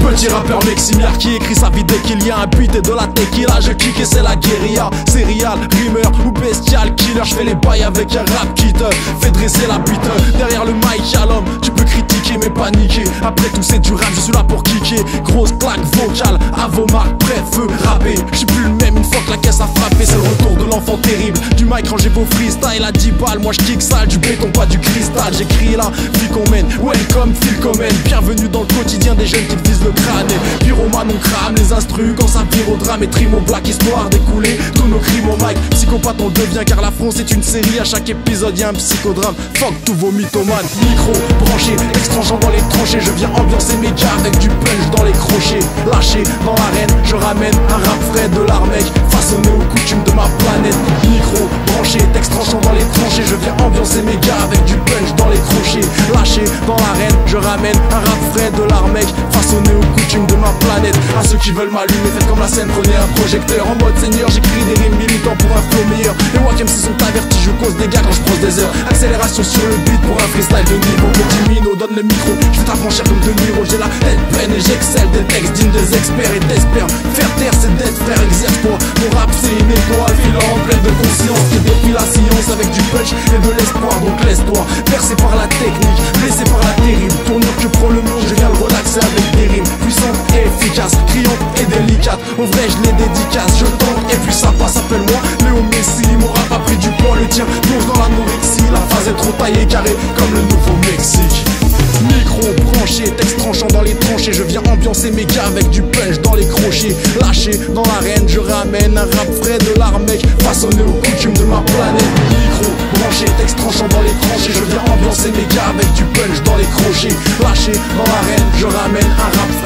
Petit rappeur meximière qui écrit sa vie dès qu'il y a un beat et de la tequila. Je clique et c'est la guérilla, serial, rimeur ou bestial killer. Je fais les bails avec un rap qui te fait dresser la bite. Derrière le mic à l'homme, tu peux critiquer mais paniquer. Après tout c'est du rap, je suis là pour kicker. Grosse claque vocale, à vos marques, prêt, feu, rappé. Je suis plus le même une fois que la caisse a frappé. C'est le retour de l'enfant terrible, du mic rangé vos freestyle à 10 balles. Moi je kick sale, du béton pas du cristal. J'écris la vie qu'on mène, welcome, feel qu'on mène. Bienvenue dans le quotidien des jeunes qui te visent le crâne. Pyromane on crame les instrus quand ça vire au drame. Et trimo black histoire d'écouler tous nos crimes au mic. Psychopathe on devient car la France est une série. À chaque épisode y'a un psychodrame. Fuck tous vos mythomanes. Micro branché, extrangeant dans les tranchées. Je viens ambiancer mes gars avec du punch dans les crochets. Lâché dans l'arène, je ramène un rap frais de l'armec, façonné aux coutumes de ma planète. Micro branché, extrangeant dans les tranchées. Je viens ambiancer mes gars avec du punch dans les crochets. Lâché dans l'arène, je ramène un rap frais de l'armec, façonné aux coutumes de ma planète. À ceux qui veulent m'allumer, faites comme la scène, prenez un projecteur. En mode seigneur, j'écris des rimes militants pour un flow meilleur. Les Wack MC sont avertis, je cause des gars quand je prends des heures. Accélération sur le beat pour un freestyle de niveau. Petit Mino donne le micro, je vais t'affranchir comme de Niro. J'ai la tête pleine et j'excelle des textes dignes des experts. Et t'espère faire taire ces dettes, frère, exerce-toi. Mon rap c'est une étoile filante, pleine de conscience qui dépile la science avec du punch et de l'espoir. Donc laisse-toi percé par la technique, blessé par la terrible tournure que prend le monde. Je viens le relaxer avec des rimes puissantes et efficaces, criantes et délicates. Au vrai je les dédicace, je tente et puis ça passe. Appelle-moi Léo Messi, mon rap a pris du poids, le tien plonge dans l'anorexie. La phase est trop taillée, carrée comme le Nouveau-Mexique. Micro branché, texte tranchant dans les tranchées. Je viens ambiancer mes gars avec du punch dans les crochets. Lâché dans l'arène, je ramène un rap frais de l'armec, façonné aux coutumes de ma planète. Micro branché, texte tranchant dans les tranchées. Je viens ambiancer mes gars avec du punch dans les crochets. Lâché dans l'arène, je ramène un rap